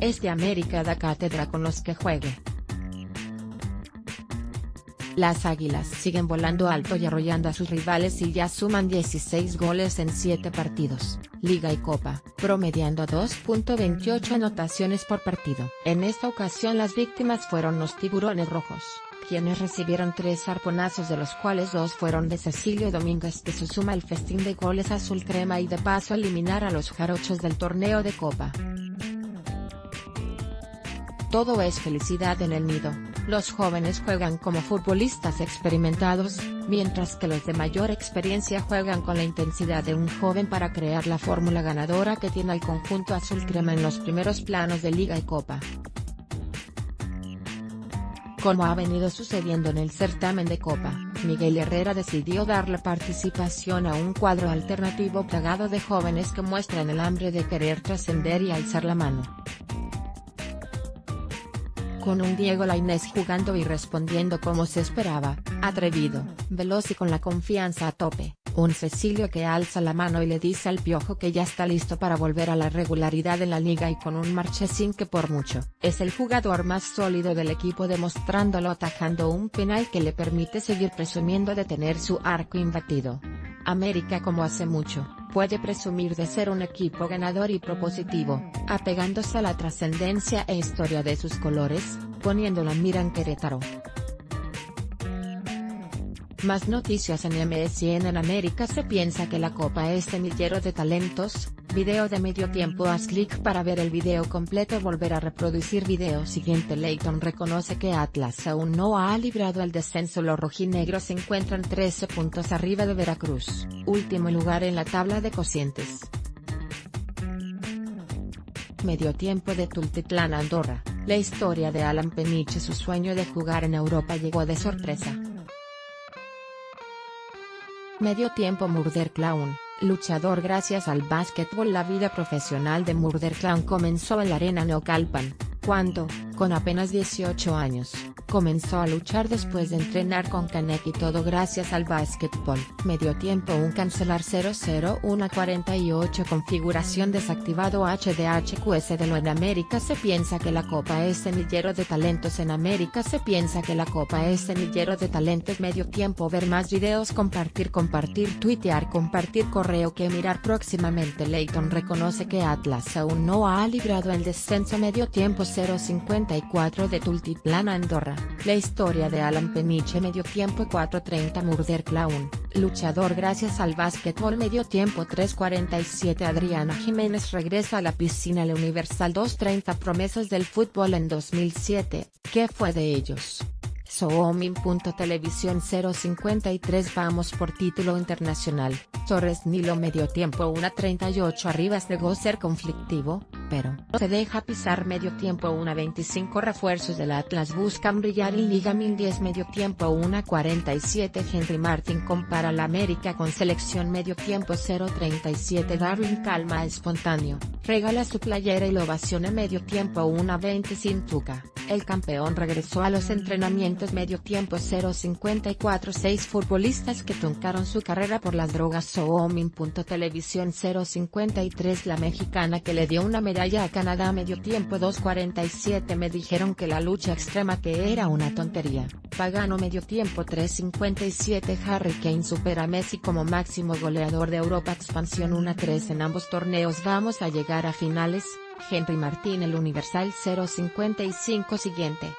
Es que América da cátedra con los que juegue. Las Águilas siguen volando alto y arrollando a sus rivales y ya suman 16 goles en 7 partidos, Liga y Copa, promediando 2.28 anotaciones por partido. En esta ocasión las víctimas fueron los Tiburones Rojos, quienes recibieron 3 arponazos, de los cuales 2 fueron de Cecilio Domínguez, que se suma al festín de goles azul crema y de paso eliminar a los jarochos del torneo de Copa. Todo es felicidad en el nido. Los jóvenes juegan como futbolistas experimentados, mientras que los de mayor experiencia juegan con la intensidad de un joven para crear la fórmula ganadora que tiene al conjunto azul crema en los primeros planos de Liga y Copa. Como ha venido sucediendo en el certamen de Copa, Miguel Herrera decidió darle participación a un cuadro alternativo plagado de jóvenes que muestran el hambre de querer trascender y alzar la mano. Con un Diego Lainés jugando y respondiendo como se esperaba, atrevido, veloz y con la confianza a tope, un Cecilio que alza la mano y le dice al Piojo que ya está listo para volver a la regularidad en la liga, y con un Marchesín que por mucho es el jugador más sólido del equipo, demostrándolo atajando un penal que le permite seguir presumiendo de tener su arco imbatido. América, como hace mucho, puede presumir de ser un equipo ganador y propositivo, apegándose a la trascendencia e historia de sus colores, poniendo la mira en Querétaro. Más noticias en MSN. En América se piensa que la Copa es semillero de talentos. Video de medio tiempo. Haz clic para ver el video completo. Volver a reproducir video siguiente. Leighton reconoce que Atlas aún no ha librado el descenso. Los rojinegros se encuentran 13 puntos arriba de Veracruz, último lugar en la tabla de cocientes. Medio tiempo de Tultitlán, Andorra. La historia de Alan Peniche. Su sueño de jugar en Europa llegó de sorpresa. Medio tiempo. Murder Clan, luchador gracias al básquetbol. La vida profesional de Murder Clan comenzó en la arena Neocalpan, cuando, con apenas 18 años, comenzó a luchar después de entrenar con Kaneki, todo gracias al básquetbol. Medio tiempo. Un cancelar 00148 configuración desactivado HDHQS de lo. En América se piensa que la Copa es semillero de talentos. En América se piensa que la Copa es semillero de talentos. Medio tiempo. Ver más videos. Compartir, tuitear, compartir correo que mirar próximamente. Leighton reconoce que Atlas aún no ha librado el descenso. Medio tiempo. 054 de Tultitlán, Andorra. La historia de Alan Peniche. Medio tiempo. 430 Murder Clown, luchador gracias al básquetbol. Medio tiempo. 347 Adriana Jiménez regresa a la piscina. La Universal. 230 promesas del fútbol en 2007, ¿qué fue de ellos? Sooming.televisión. 053 Vamos por título internacional, Torres Nilo. Medio tiempo. 1:38 Arribas negó ser conflictivo, pero no se deja pisar. Medio tiempo. 1:25 Refuerzos del Atlas buscan brillar en Liga 1010. Medio tiempo. 1:47 Henry Martín compara la América con selección. Medio tiempo. 0:37 Darwin calma espontáneo, regala su playera y lo ovaciona. Medio tiempo. 1:25 Tuca, el campeón regresó a los entrenamientos. Medio tiempo. 0:54 6 futbolistas que truncaron su carrera por las drogas. Sooming.televisión. 0:53 la mexicana que le dio una medalla a Canadá. Medio tiempo. 2:47 me dijeron que la lucha extrema que era una tontería, Pagano. Medio tiempo. 3:57 Harry Kane supera a Messi como máximo goleador de Europa. Expansión. 1:3 en ambos torneos vamos a llegar a finales, Henry Martín. El Universal. 0:55 siguiente.